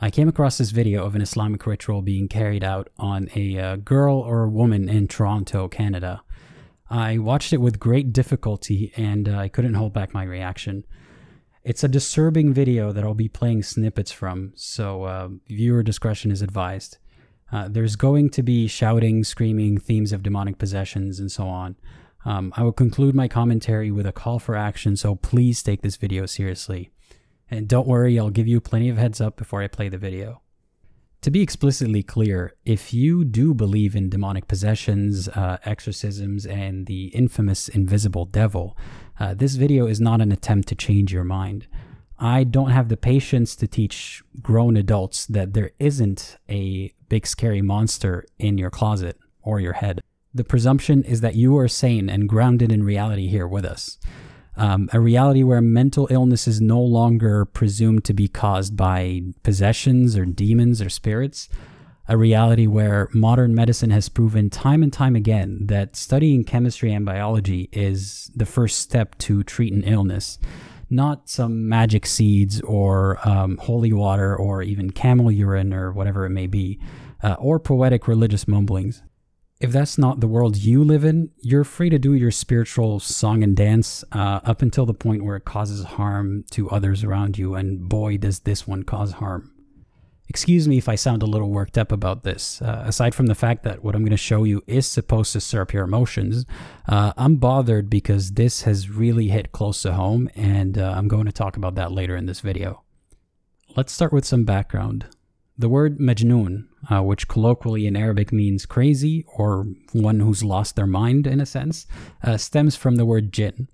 I came across this video of an Islamic ritual being carried out on a girl or a woman in Toronto, Canada. I watched it with great difficulty and I couldn't hold back my reaction. It's a disturbing video that I'll be playing snippets from, so viewer discretion is advised. There's going to be shouting, screaming, themes of demonic possessions, and so on. I will conclude my commentary with a call for action, so please take this video seriously. And don't worry, I'll give you plenty of heads up before I play the video. To be explicitly clear, if you do believe in demonic possessions, exorcisms, and the infamous invisible devil, this video is not an attempt to change your mind. I don't have the patience to teach grown adults that there isn't a big scary monster in your closet or your head. The presumption is that you are sane and grounded in reality here with us. A reality where mental illness is no longer presumed to be caused by possessions or demons or spirits. A reality where modern medicine has proven time and time again that studying chemistry and biology is the first step to treat an illness, not some magic seeds or holy water or even camel urine or whatever it may be, or poetic religious mumblings. If that's not the world you live in, you're free to do your spiritual song and dance up until the point where it causes harm to others around you, and boy, does this one cause harm. Excuse me if I sound a little worked up about this. Aside from the fact that what I'm going to show you is supposed to stir up your emotions, I'm bothered because this has really hit close to home, and I'm going to talk about that later in this video. Let's start with some background. The word majnun, which colloquially in Arabic means crazy or one who's lost their mind in a sense, stems from the word jinn.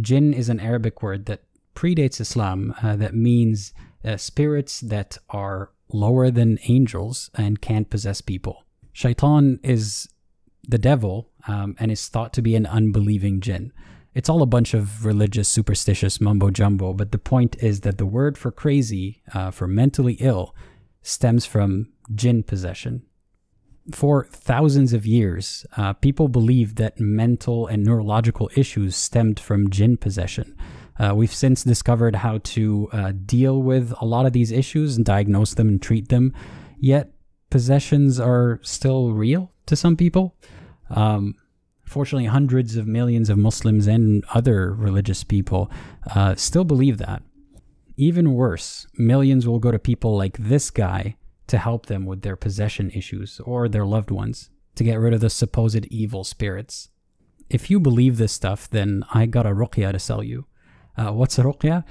Jinn is an Arabic word that predates Islam, that means spirits that are lower than angels and can't possess people. Shaytan is the devil and is thought to be an unbelieving jinn. It's all a bunch of religious, superstitious mumbo-jumbo, but the point is that the word for crazy, for mentally ill, stems from jinn possession. For thousands of years, people believed that mental and neurological issues stemmed from jinn possession. We've since discovered how to deal with a lot of these issues and diagnose them and treat them, yet possessions are still real to some people. Fortunately, hundreds of millions of Muslims and other religious people still believe that. Even worse, millions will go to people like this guy to help them with their possession issues or their loved ones to get rid of the supposed evil spirits. If you believe this stuff, then I got a ruqya to sell you. What's a ruqya?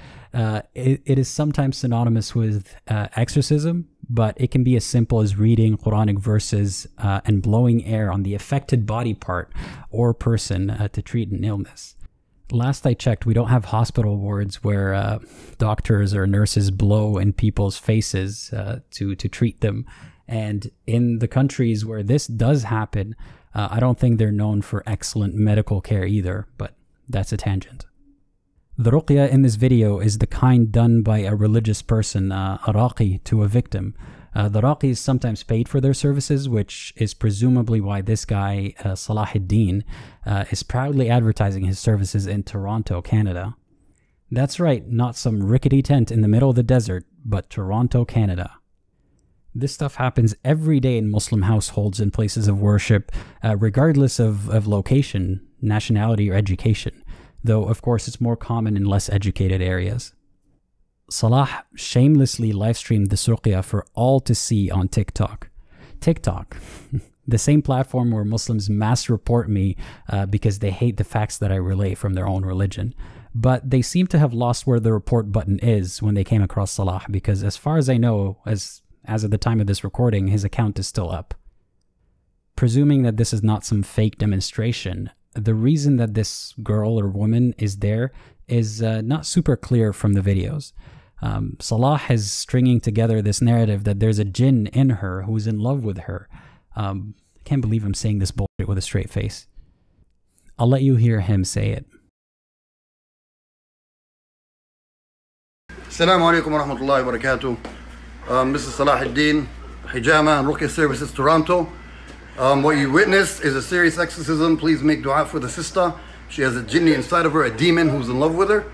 It is sometimes synonymous with exorcism, but it can be as simple as reading Quranic verses and blowing air on the affected body part or person to treat an illness. Last I checked, we don't have hospital wards where doctors or nurses blow in people's faces to treat them. And in the countries where this does happen, I don't think they're known for excellent medical care either, but that's a tangent. The ruqya in this video is the kind done by a religious person, a raqi, to a victim. The raqi is sometimes paid for their services, which is presumably why this guy, Salah al-Din, is proudly advertising his services in Toronto, Canada. That's right, not some rickety tent in the middle of the desert, but Toronto, Canada. This stuff happens every day in Muslim households and places of worship, regardless of location, nationality, or education, though of course it's more common in less educated areas. Salah shamelessly livestreamed this ruqya for all to see on TikTok. TikTok, the same platform where Muslims mass report me because they hate the facts that I relay from their own religion. But they seem to have lost where the report button is when they came across Salah, because as far as I know, as of the time of this recording, his account is still up. Presuming that this is not some fake demonstration, the reason that this girl or woman is there is not super clear from the videos. Salah is stringing together this narrative that there's a jinn in her who's in love with her. I can't believe I'm saying this bullshit with a straight face. I'll let you hear him say it. Assalamu alaikum wa rahmatullahi wa barakatuh. Mrs. Salah al-Din, Hijama, Ruqya Services, Toronto. What you witnessed is a serious exorcism. Please make dua for the sister. She has a jinni inside of her, a demon who's in love with her.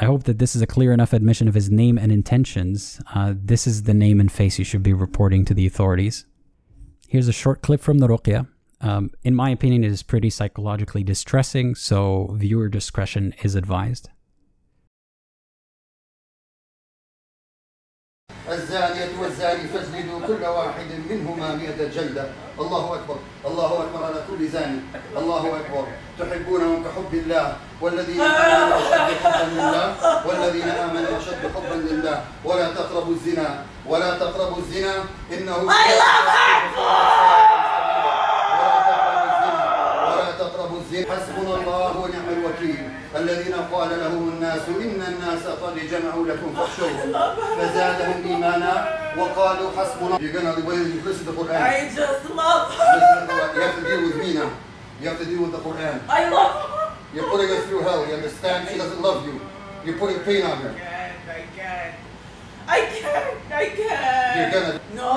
I hope that this is a clear enough admission of his name and intentions. This is the name and face you should be reporting to the authorities. Here's a short clip from the ruqya. In my opinion, it is pretty psychologically distressing, so viewer discretion is advised. الزانية والزاني فاجلدوا كل واحد منهما 100 جلدة. الله أكبر. الله أكبر على كل زاني. الله أكبر. تحبونهم كحب الله والذين آمنوا أشد حبا لله والذين آمنوا أشد حبا لله ولا تقربوا الزنا ولا تقربوا الزنا إنه ولا تقربوا الزنا حسبنا الله ونعم الوكيل الذين قال لهم الناس إن الناس قد جمعوا لكم فاخشوهم فزادهم إيمانا وقالوا حسبنا. You're gonna listen to the Quran. I just love her. You have to deal with me now. You have to deal with the Quran. I love her. You're putting her through hell. You understand? She doesn't love you. You're putting pain on her. I can't. You're gonna. No.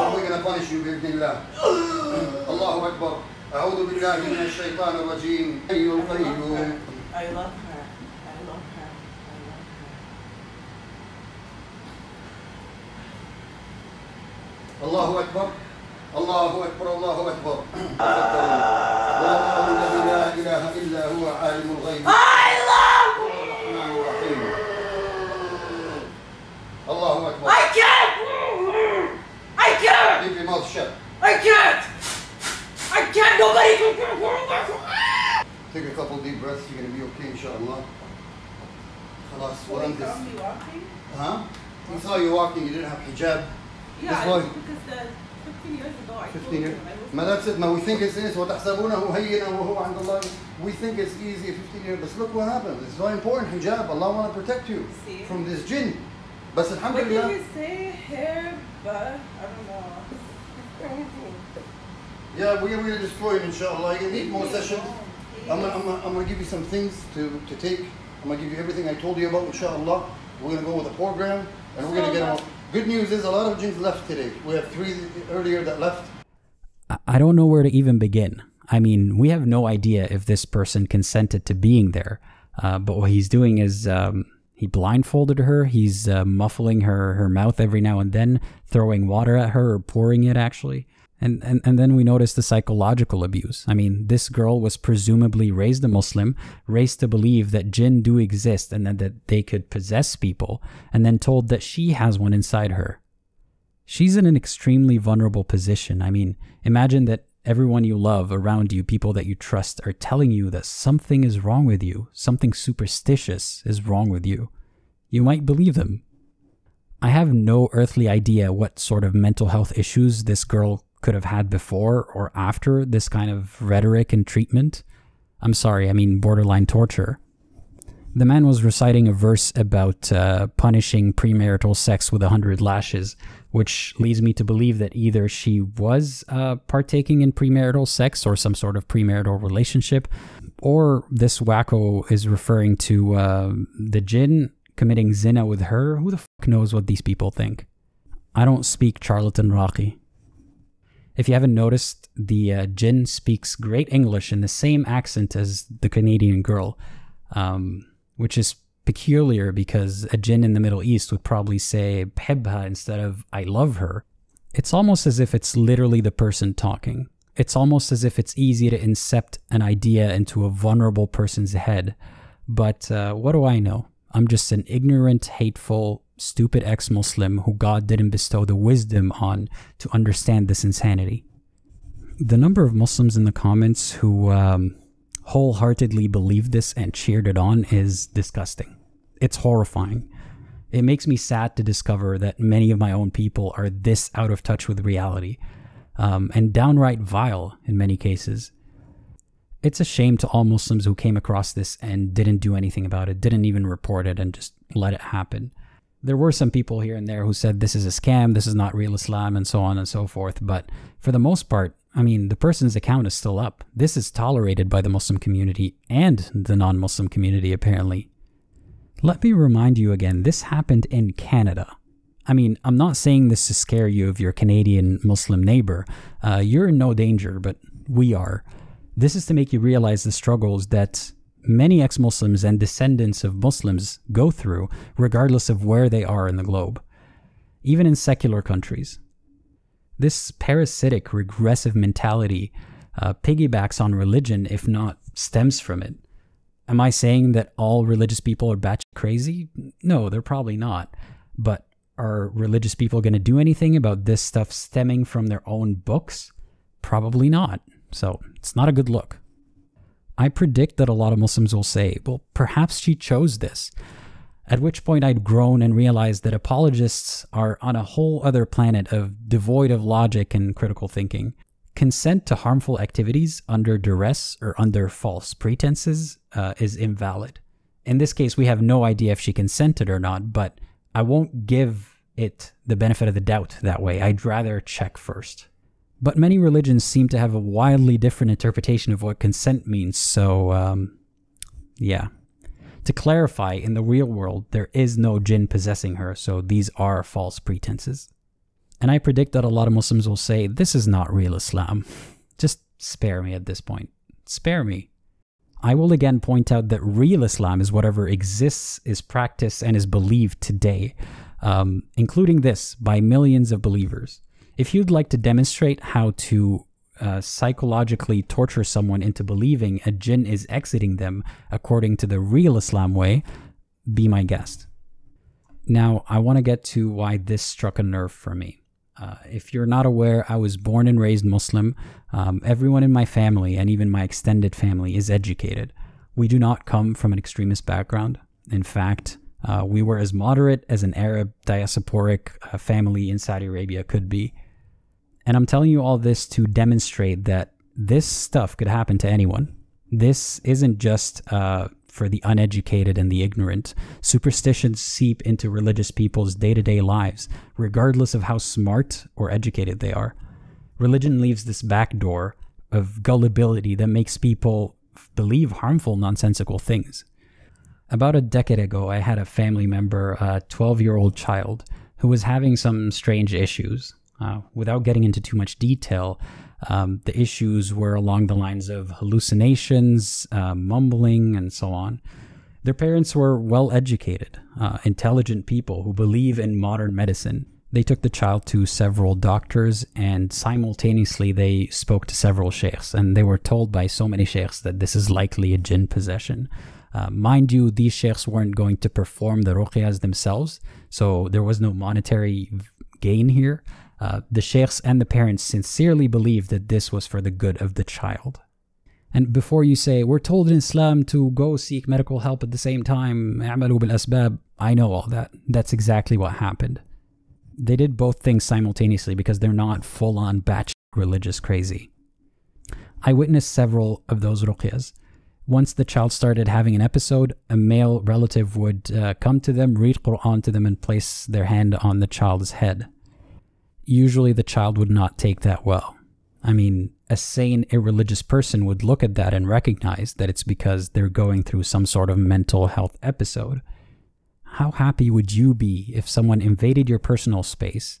Then we're gonna punish you bi'idhnillah. Allahu Akbar. أعوذ بالله من الشيطان الرجيم. أيها القيوم. I love her. الله أكبر. الله أكبر. الله أكبر. الله الذي لا إله إلا هو عالم الغيب. I love. الرحمن الرحيم. الله أكبر. I can't. Keep your mouth shut. I can't. Nobody can. Take a couple deep breaths. You're gonna be okay, inshaAllah. Khalas. What is this? Huh? We saw you walking. You didn't have hijab. Yeah, because 15 years ago I told you. That's it. Now we think it's easy. We think it's easy. 15 years. But look what happened. It's very important. Hijab. Allah want to protect you from this jinn. But alhamdulillah. What did you say? Hair, but I don't know. It's crazy. Yeah, we're going to destroy him, inshaAllah. You need more sessions. I'm going to give you some things to take. I'm going to give you everything I told you about, inshaAllah. We're going to go with a program, and we're going to get out. Good news is a lot of jinns left today. We have 3 earlier that left. I don't know where to even begin. I mean, we have no idea if this person consented to being there. But what he's doing is he blindfolded her. He's muffling her mouth every now and then, throwing water at her or pouring it, actually. And then we notice the psychological abuse. I mean, this girl was presumably raised a Muslim, raised to believe that jinn do exist and that they could possess people, and then told that she has one inside her. She's in an extremely vulnerable position. I mean, imagine that everyone you love around you, people that you trust, are telling you that something is wrong with you, something superstitious is wrong with you. You might believe them. I have no earthly idea what sort of mental health issues this girl could have had before or after this kind of rhetoric and treatment. I'm sorry, I mean borderline torture. The man was reciting a verse about punishing premarital sex with 100 lashes, which leads me to believe that either she was partaking in premarital sex or some sort of premarital relationship, or this wacko is referring to the jinn committing zina with her. Who the fuck knows what these people think? I don't speak charlatan raqi. If you haven't noticed, the jinn speaks great English in the same accent as the Canadian girl, which is peculiar because a jinn in the Middle East would probably say "bhebha" instead of "I love her." It's almost as if it's literally the person talking. It's almost as if it's easy to incept an idea into a vulnerable person's head. But what do I know? I'm just an ignorant, hateful, stupid ex-Muslim who God didn't bestow the wisdom on to understand this insanity. The number of Muslims in the comments who wholeheartedly believed this and cheered it on is disgusting. It's horrifying. It makes me sad to discover that many of my own people are this out of touch with reality, and downright vile in many cases. It's a shame to all Muslims who came across this and didn't do anything about it, didn't even report it, and just let it happen. There were some people here and there who said this is a scam, this is not real Islam, and so on and so forth, but for the most part, I mean, the person's account is still up. This is tolerated by the Muslim community and the non-Muslim community, apparently. Let me remind you again, this happened in Canada. I mean, I'm not saying this to scare you of your Canadian Muslim neighbor. You're in no danger, but we are. This is to make you realize the struggles that many ex-Muslims and descendants of Muslims go through, regardless of where they are in the globe, even in secular countries. This parasitic, regressive mentality piggybacks on religion, if not stems from it. Am I saying that all religious people are batshit crazy? No, they're probably not. But are religious people going to do anything about this stuff stemming from their own books? Probably not. So it's not a good look. I predict that a lot of Muslims will say, well, perhaps she chose this. At which point I'd groan and realize that apologists are on a whole other planet of devoid of logic and critical thinking. Consent to harmful activities under duress or under false pretenses is invalid. In this case, we have no idea if she consented or not, but I won't give it the benefit of the doubt that way. I'd rather check first. But many religions seem to have a wildly different interpretation of what consent means, so yeah. To clarify, in the real world, there is no jinn possessing her, so these are false pretenses. And I predict that a lot of Muslims will say, this is not real Islam. Just spare me at this point. Spare me. I will again point out that real Islam is whatever exists, is practiced, and is believed today, including this, by millions of believers. If you'd like to demonstrate how to psychologically torture someone into believing a jinn is exiting them according to the real Islam way, be my guest. Now, I want to get to why this struck a nerve for me. If you're not aware, I was born and raised Muslim. Everyone in my family and even my extended family is educated. We do not come from an extremist background. In fact, we were as moderate as an Arab diasporic family in Saudi Arabia could be. And I'm telling you all this to demonstrate that this stuff could happen to anyone. This isn't just for the uneducated and the ignorant. Superstitions seep into religious people's day-to-day lives, regardless of how smart or educated they are. Religion leaves this back door of gullibility that makes people believe harmful, nonsensical things. About a decade ago, I had a family member, a 12-year-old child, who was having some strange issues. Without getting into too much detail, the issues were along the lines of hallucinations, mumbling, and so on. Their parents were well-educated, intelligent people who believe in modern medicine. They took the child to several doctors, and simultaneously they spoke to several sheikhs, and they were told by so many sheikhs that this is likely a jinn possession. Mind you, these sheikhs weren't going to perform the ruqyas themselves, so there was no monetary gain here. The sheikhs and the parents sincerely believed that this was for the good of the child. And before you say, we're told in Islam to go seek medical help at the same time, a'malu bil asbab, I know all that. That's exactly what happened. They did both things simultaneously because they're not full-on batshit religious crazy. I witnessed several of those ruqyas. Once the child started having an episode, a male relative would come to them, read Quran to them, and place their hand on the child's head. Usually the child would not take that well. I mean, a sane, irreligious person would look at that and recognize that it's because they're going through some sort of mental health episode. How happy would you be if someone invaded your personal space,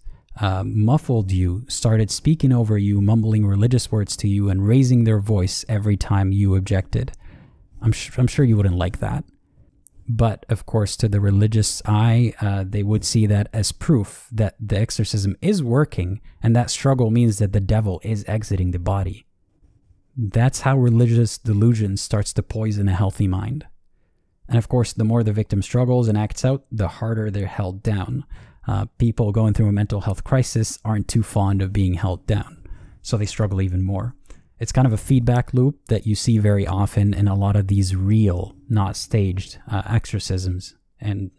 muffled you, started speaking over you, mumbling religious words to you, and raising their voice every time you objected? I'm sure you wouldn't like that. But, of course, to the religious eye, they would see that as proof that the exorcism is working, and that struggle means that the devil is exiting the body. That's how religious delusion starts to poison a healthy mind. And, of course, the more the victim struggles and acts out, the harder they're held down. People going through a mental health crisis aren't too fond of being held down, so they struggle even more. It's kind of a feedback loop that you see very often in a lot of these real, not staged, exorcisms in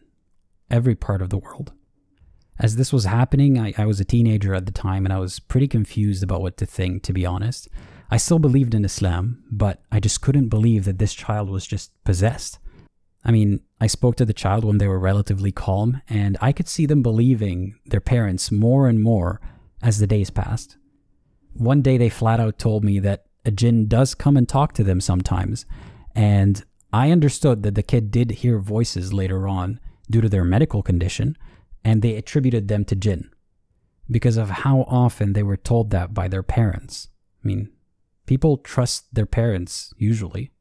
every part of the world. As this was happening, I was a teenager at the time, and I was pretty confused about what to think, to be honest. I still believed in Islam, but I just couldn't believe that this child was just possessed. I mean, I spoke to the child when they were relatively calm, and I could see them believing their parents more and more as the days passed. One day they flat out told me that a jinn does come and talk to them sometimes, and I understood that the kid did hear voices later on due to their medical condition, and they attributed them to jinn because of how often they were told that by their parents. I mean, people trust their parents usually.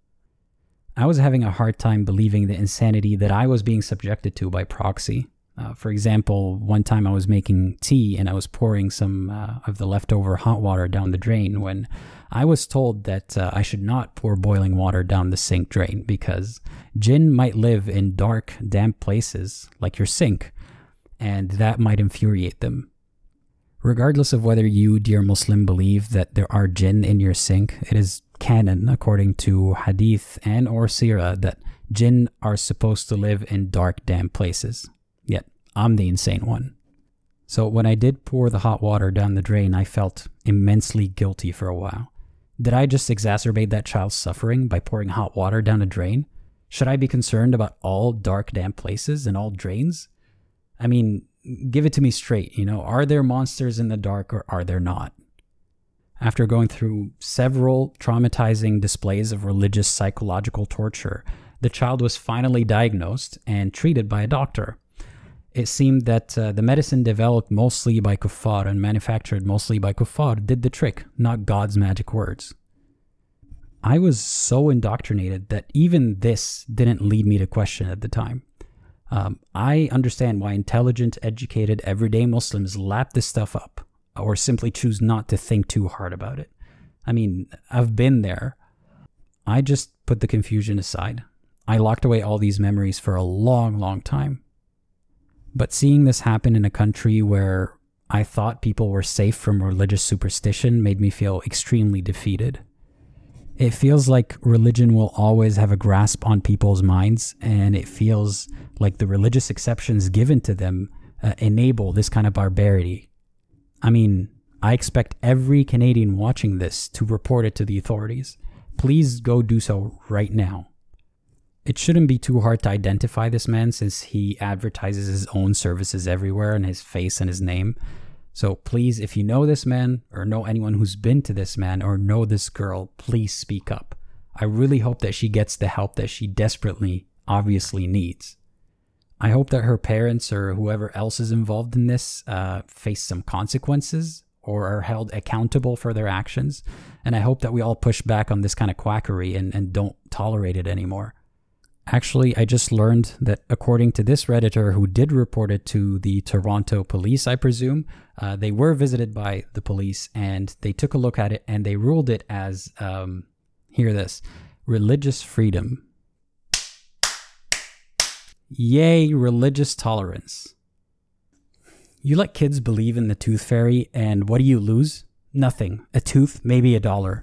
I was having a hard time believing the insanity that I was being subjected to by proxy. For example, one time I was making tea and I was pouring some of the leftover hot water down the drain when I was told that I should not pour boiling water down the sink drain because jinn might live in dark, damp places like your sink, and that might infuriate them. Regardless of whether you, dear Muslim, believe that there are jinn in your sink, it is canon, according to hadith and or Sirah, that jinn are supposed to live in dark, damp places. Yet, I'm the insane one. So when I did pour the hot water down the drain, I felt immensely guilty for a while. Did I just exacerbate that child's suffering by pouring hot water down a drain? Should I be concerned about all dark, damp places and all drains? I mean, give it to me straight, you know, are there monsters in the dark or are there not? After going through several traumatizing displays of religious psychological torture, the child was finally diagnosed and treated by a doctor. It seemed that the medicine developed mostly by kuffar and manufactured mostly by kuffar did the trick, not God's magic words. I was so indoctrinated that even this didn't lead me to question at the time. I understand why intelligent, educated, everyday Muslims lap this stuff up or simply choose not to think too hard about it. I mean, I've been there. I just put the confusion aside. I locked away all these memories for a long, long time. But seeing this happen in a country where I thought people were safe from religious superstition made me feel extremely defeated. It feels like religion will always have a grasp on people's minds, and it feels like the religious exceptions given to them enable this kind of barbarity. I mean, I expect every Canadian watching this to report it to the authorities. Please go do so right now. It shouldn't be too hard to identify this man since he advertises his own services everywhere and his face and his name. So please, if you know this man or know anyone who's been to this man or know this girl, please speak up. I really hope that she gets the help that she desperately, obviously needs. I hope that her parents or whoever else is involved in this face some consequences or are held accountable for their actions. And I hope that we all push back on this kind of quackery and don't tolerate it anymore. Actually, I just learned that according to this Redditor who did report it to the Toronto police, I presume, they were visited by the police and they took a look at it and they ruled it as, hear this, religious freedom. Yay, religious tolerance. You let kids believe in the tooth fairy and what do you lose? Nothing. A tooth, maybe $1.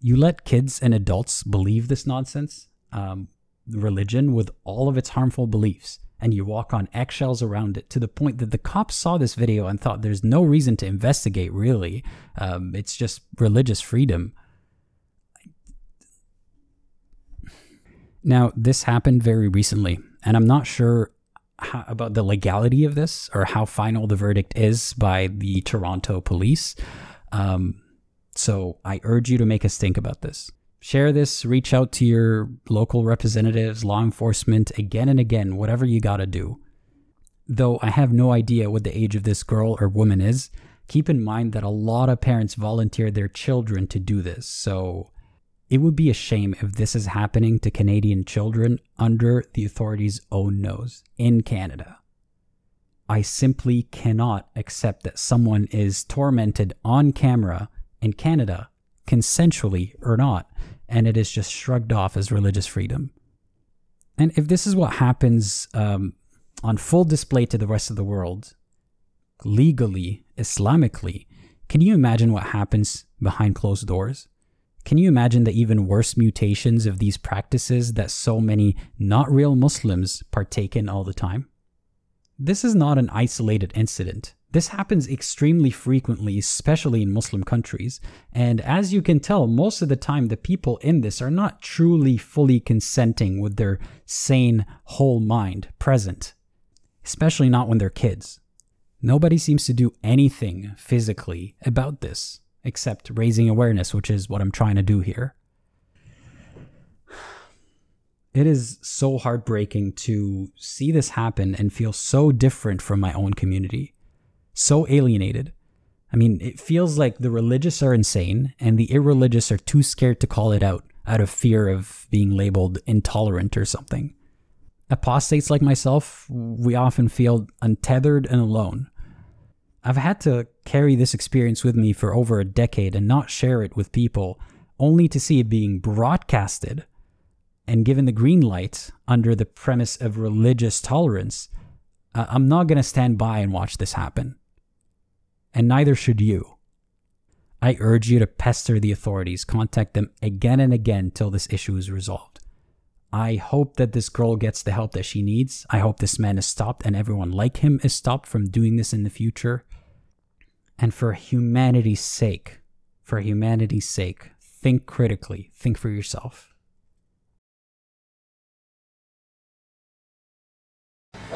You let kids and adults believe this nonsense? Religion with all of its harmful beliefs, and you walk on eggshells around it to the point that the cops saw this video and thought there's no reason to investigate, really. It's just religious freedom. Now, this happened very recently, and I'm not sure about the legality of this or how final the verdict is by the Toronto police. So I urge you to make us think about this. Share this, reach out to your local representatives, law enforcement, again and again, whatever you gotta do. Though I have no idea what the age of this girl or woman is, keep in mind that a lot of parents volunteer their children to do this, so it would be a shame if this is happening to Canadian children under the authorities' own nose in Canada. I simply cannot accept that someone is tormented on camera in Canada, consensually or not, and it is just shrugged off as religious freedom. And if this is what happens on full display to the rest of the world, legally, Islamically, can you imagine what happens behind closed doors? Can you imagine the even worse mutations of these practices that so many not real Muslims partake in all the time? This is not an isolated incident. This happens extremely frequently, especially in Muslim countries, and as you can tell, most of the time the people in this are not truly fully consenting with their sane, whole mind present, especially not when they're kids. Nobody seems to do anything physically about this, except raising awareness, which is what I'm trying to do here. It is so heartbreaking to see this happen and feel so different from my own community. So alienated. I mean, it feels like the religious are insane and the irreligious are too scared to call it out out of fear of being labeled intolerant or something. Apostates like myself, we often feel untethered and alone. I've had to carry this experience with me for over a decade and not share it with people, only to see it being broadcasted and given the green light under the premise of religious tolerance. I'm not going to stand by and watch this happen. And neither should you. I urge you to pester the authorities, contact them again and again till this issue is resolved. I hope that this girl gets the help that she needs. I hope this man is stopped and everyone like him is stopped from doing this in the future. And for humanity's sake, think critically, think for yourself.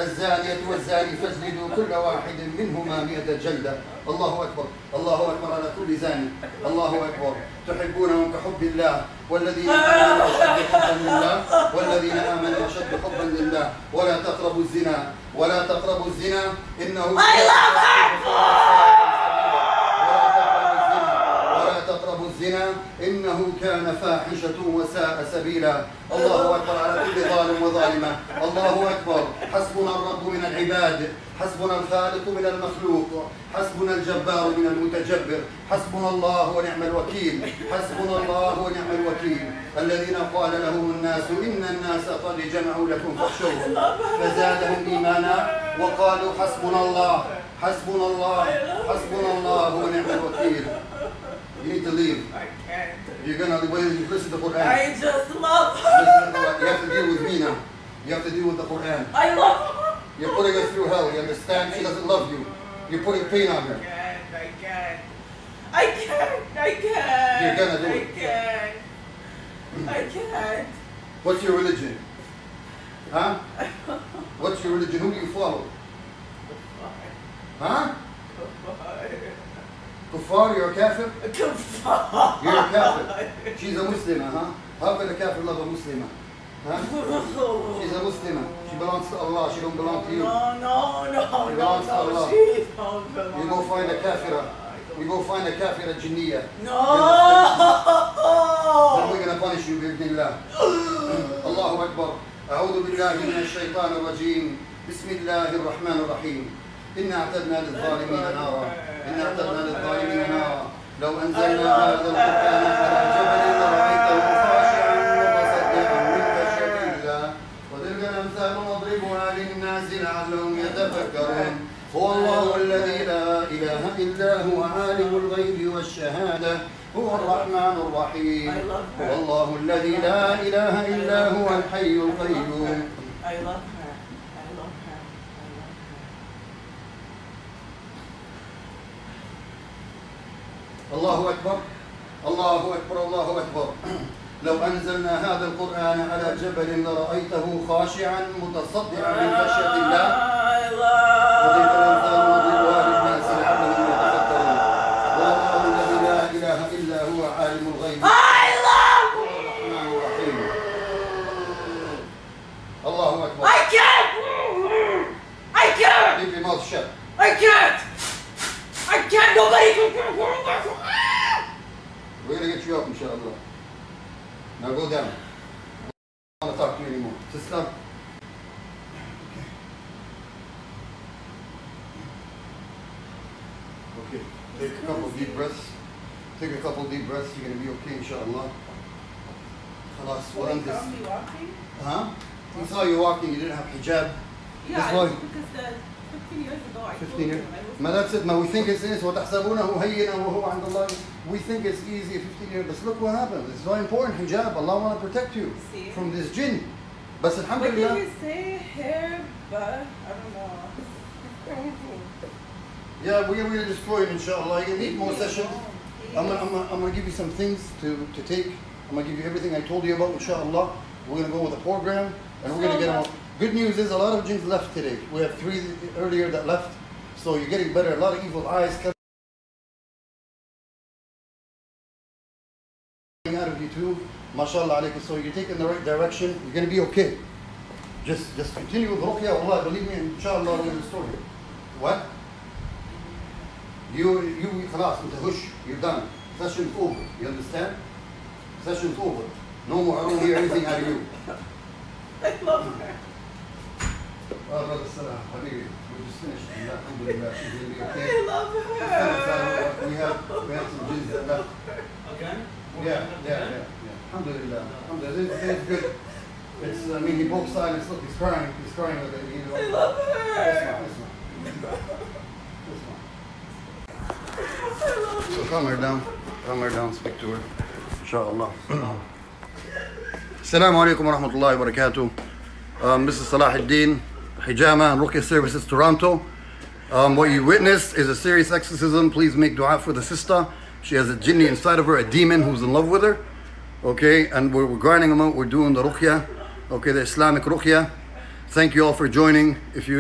الزانية والزاني فاجلدوا كل واحد منهما 100 جلدة. الله أكبر، الله أكبر على كل زاني. الله أكبر. تحبونهم كحب الله، والذين آمنوا أشد حبا لله، والذين آمنوا أشد حبا لله. ولا تقربوا الزنا، ولا تقربوا الزنا إنه إنه كان فاحشة وساء سبيلا. الله أكبر على كل ظالم وظالمة. الله أكبر. حسبنا الرب من العباد، حسبنا الخالق من المخلوق، حسبنا الجبار من المتجبر، حسبنا الله ونعم الوكيل، حسبنا الله ونعم الوكيل. الذين قال لهم الناس إن الناس قد جمعوا لكم فاخشوهم فزادهم إيمانا وقالوا حسبنا الله، حسبنا الله، حسبنا الله ونعم الوكيل. You need to leave. I can't. You're gonna listen to the Quran. I just love her. You have to deal with me now. You have to deal with the Quran. I love her. You're putting her through hell. You understand? She doesn't love you. You're putting pain on her. I can't. You're gonna do it. I can't. What's your religion? Huh? What's your religion? Who do you follow? Huh? Kuffar, you're a kafir? Kuffar! You're a kafir. She's a Muslimah, huh? How can a kafir love a Muslimah? Huh? She's a Muslimah. She belongs to Allah, she don't belong to you. No. She belongs to Allah. She don't belong. You go find a kafirah. You go find a kafirah jinniyah. No! Then we're going to punish you, bi'idhnillah. Allahu Akbar. A'udhu billahi min ash-shaytan ar-rajim. Bismillah ar-Rahman ar-Rahim. إنا اعتدنا للظالمين نارا، إنا اعتدنا للظالمين نارا، لو أنزلنا هذا القرآن على جبل لرأيته خاشعا متصدعا من خشية الله، وتلك الأمثال نضربها للناس لعلهم يتفكرون، هو الله الذي لا إله إلا هو عالم الغيب والشهادة، هو الرحمن الرحيم، هو الله الذي لا إله إلا هو الحي القيوم. الله أكبر، الله أكبر، الله أكبر. لو أنزلنا هذا القرآن على جبل لرأيته خاشعا متصدعا من خشية الله. وتلك الأمثال نضربها للناس لعلهم يتفكرون. والله الذي لا إله إلا هو عالم الغيب. الرحمن الرحيم. الله أكبر. I can't. Keep your mouth shut. I can't. Nobody. We're going to get you up, inshaAllah. Now go down. I don't want to talk to you anymore. Just stop. Okay. Take a couple deep breaths. Take a couple deep breaths. You're going to be okay, inshaAllah. Khalas, we'll end this. You saw me walking? Huh? We saw you walking. You didn't have hijab. Yeah, because 15 years ago I told you. Now that's it. Now we think it's easy. We think it's easy 15 years. But look what happened. It's very important. Hijab. Allah want to protect you from this jinn. But alhamdulillah. What did you say? Hair, but I don't know. It's crazy. Yeah, we're going to destroy it, inshaAllah. You need more sessions. I'm going to give you some things to take. I'm going to give you everything I told you about, inshaAllah. We're going to go with a program and we're going to get out. Good news is a lot of jinns left today. We have 3 earlier that left. So you're getting better. A lot of evil eyes coming out of you too. MashaAllah alaikum. So you're taking the right direction. You're going to be okay. Just continue with ruqya. Allah, believe me, inshaAllah, we're going to restore you. What? You, khalas, you're done. Session's over. You understand? Session's over. No more. I don't hear anything out of you. I love her. Well, brother Salah, Habibi, we just finished. Alhamdulillah, she's going to be okay. I love her. We have some jinns that left. Again? Yeah. Alhamdulillah. Alhamdulillah. It's good. It's, I mean, he broke silence. Look, he's crying. He's crying with it. You know. I love her. This one. So calm her down, speak to her, inshaAllah. Assalamu alaikum wa rahmatullahi wa barakatuh. This is Salah al-Din, Hijama and Ruqya Services, Toronto. What you witnessed is a serious exorcism. Please make dua for the sister. She has a jinni inside of her, a demon who's in love with her. Okay, and we're grinding them out, we're doing the ruqya, okay, the Islamic ruqya. Thank you all for joining. If you